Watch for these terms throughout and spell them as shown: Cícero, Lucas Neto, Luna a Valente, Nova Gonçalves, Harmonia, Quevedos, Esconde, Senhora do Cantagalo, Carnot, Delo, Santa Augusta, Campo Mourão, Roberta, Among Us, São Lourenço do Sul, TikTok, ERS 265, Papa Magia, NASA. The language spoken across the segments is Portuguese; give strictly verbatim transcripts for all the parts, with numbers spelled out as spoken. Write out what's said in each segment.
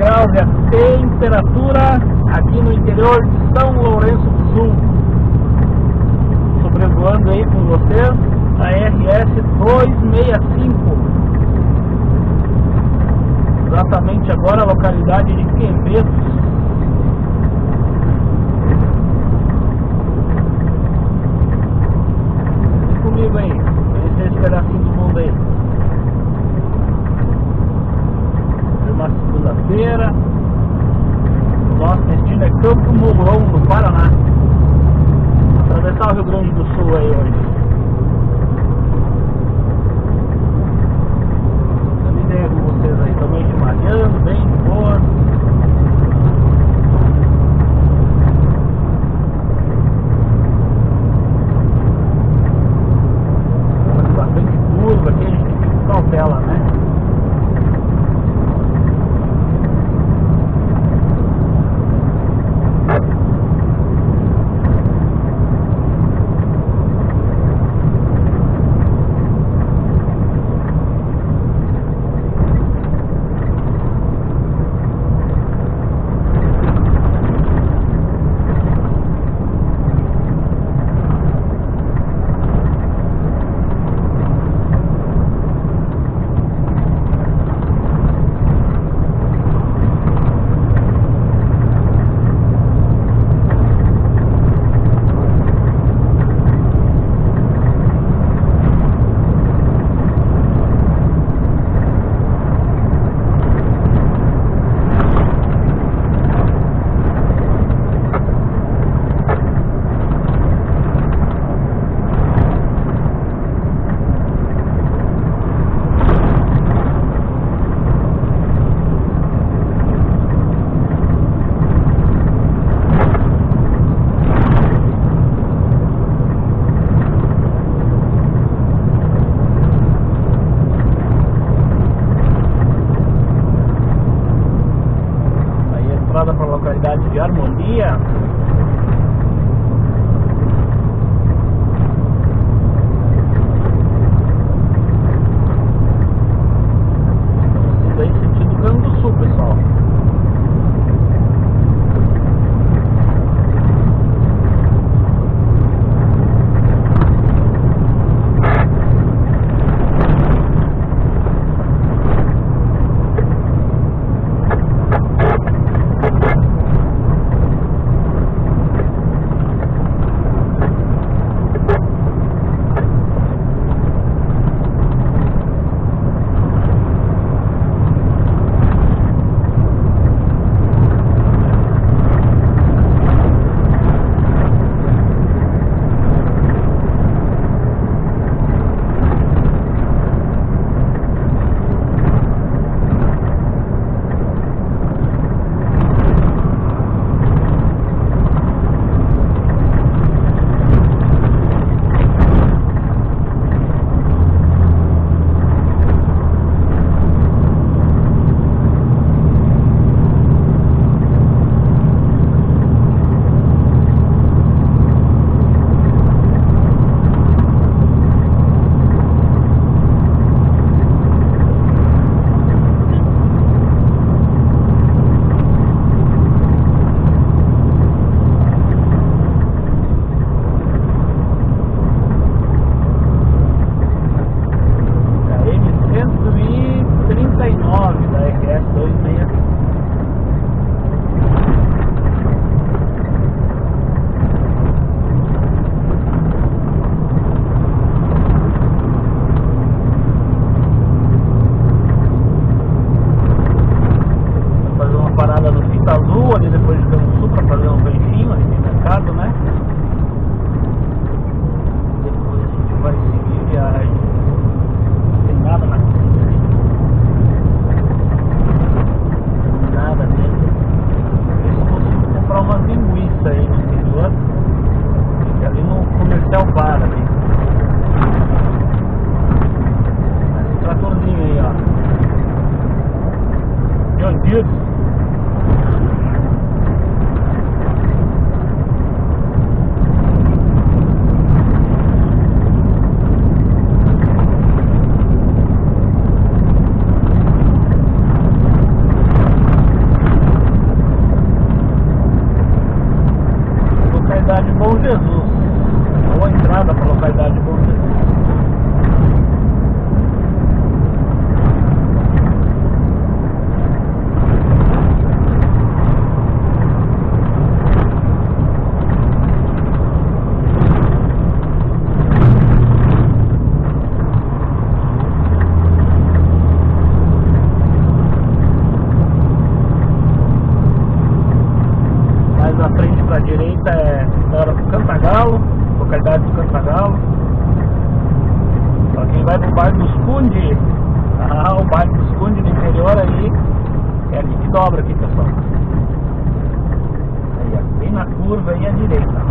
graus é a temperatura aqui no interior de São Lourenço do Sul. Sobrevoando aí com vocês a E R S dois seis cinco. Exatamente agora a localidade de Quevedos. Vem comigo aí, conhecer esse pedacinho do mundo aí. Foi uma segunda-feira. O nosso destino é Campo Mourão, no Paraná. Atravessar o Rio Grande do Sul aí hoje. De Harmonia. Isso aí, sentido Rio Grande do Sul, pessoal. direita é Senhora do Cantagalo, localidade do Cantagalo. Para quem vai para o bairro do Esconde, ah, o bairro do Esconde no interior aí, é aqui que dobra aqui, pessoal. Aí, bem na curva aí à direita.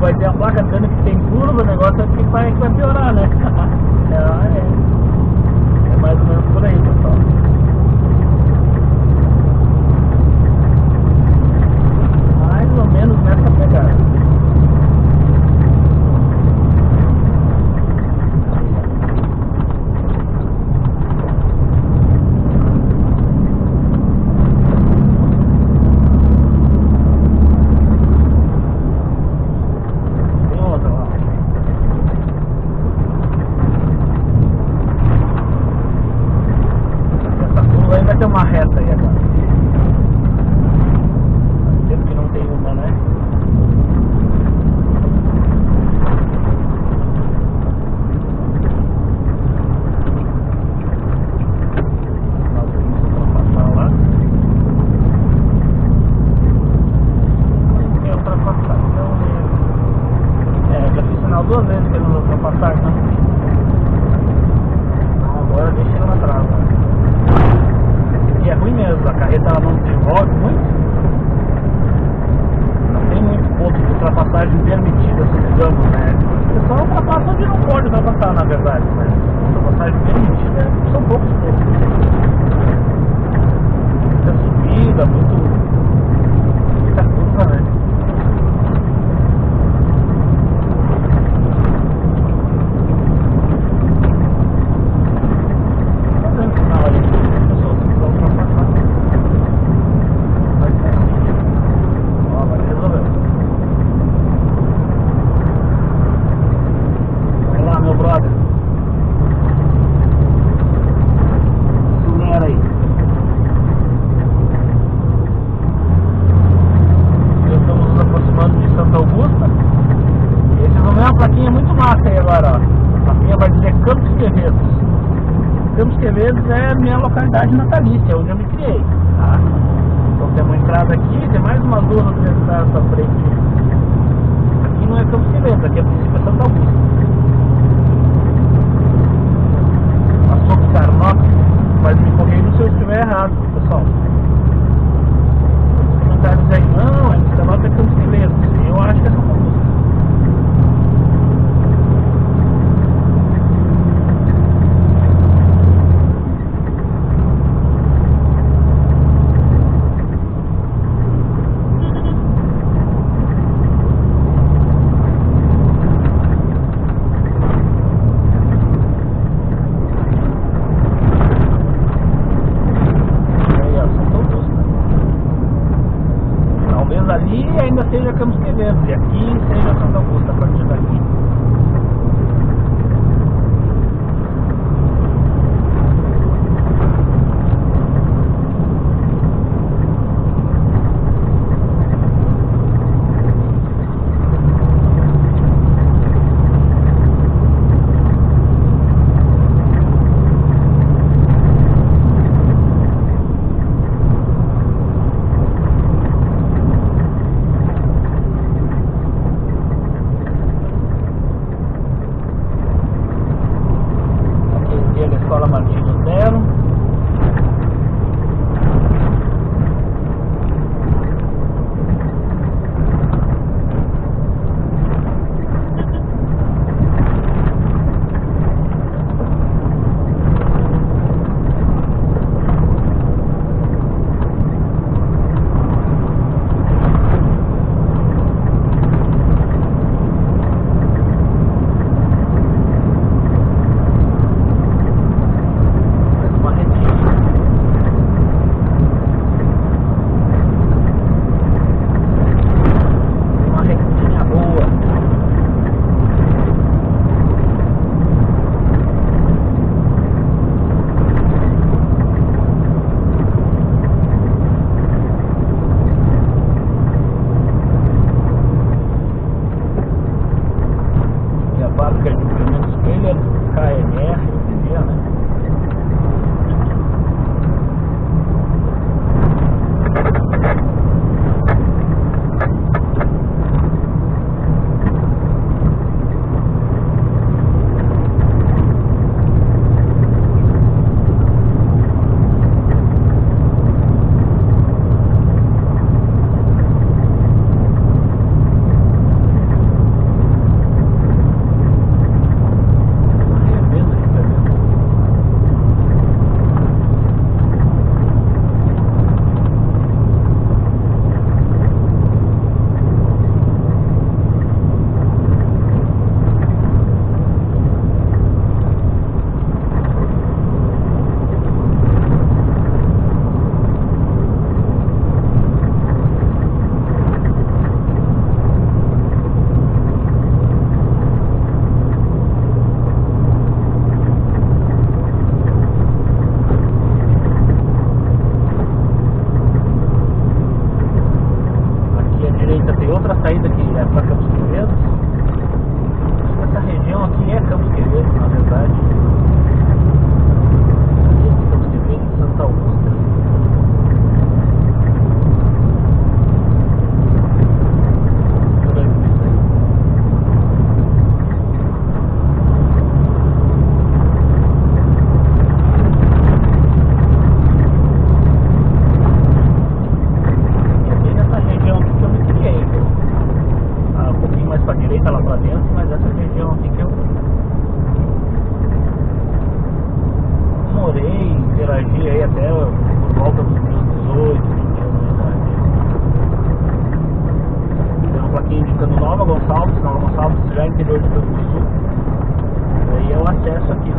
Vai ter a placa dizendo que tem curva, o negócio é que vai, que vai piorar, né? É, é, é mais ou menos por aí, pessoal. Mais ou menos nessa pegada. Vai ter uma reta aí agora. Faz tempo que não tem uma, né? Ultrapassar lá. Tem que ultrapassar, então. É, já fiz sinal duas vezes que não ultrapassar, né? Então agora deixa ela atrás, né? É ruim mesmo, a carreta ela não se envolve muito, não tem muito ponto de ultrapassagem permitida, digamos, né? O pessoal ultrapassa onde não pode ultrapassar, na verdade, mas ultrapassagem permitida são poucos pontos. Muita subida, muito, muita curva, né? Quevedos é a minha localidade natalícia, onde eu me criei, tá? Então tem uma entrada aqui, tem mais uma duas ou três entradas pra frente. Aqui não é Campos Quevedos, aqui é princípio Santa Augusta. Passou por Carnot, mas me corrigiu se eu estiver errado, pessoal. Os comentários dizem, não, é Carnot, é Campos Quevedos, eu acho que é Santa Augusta. Ainda seja Campos Quevedos e aqui seja Santa Augusta a partir daqui. sabe que a gente tem menos trilha, K M R, entendeu, né? Nova Gonçalves, Nova Gonçalves já é interior do Rio Grande do Sul. Aí é o acesso aqui.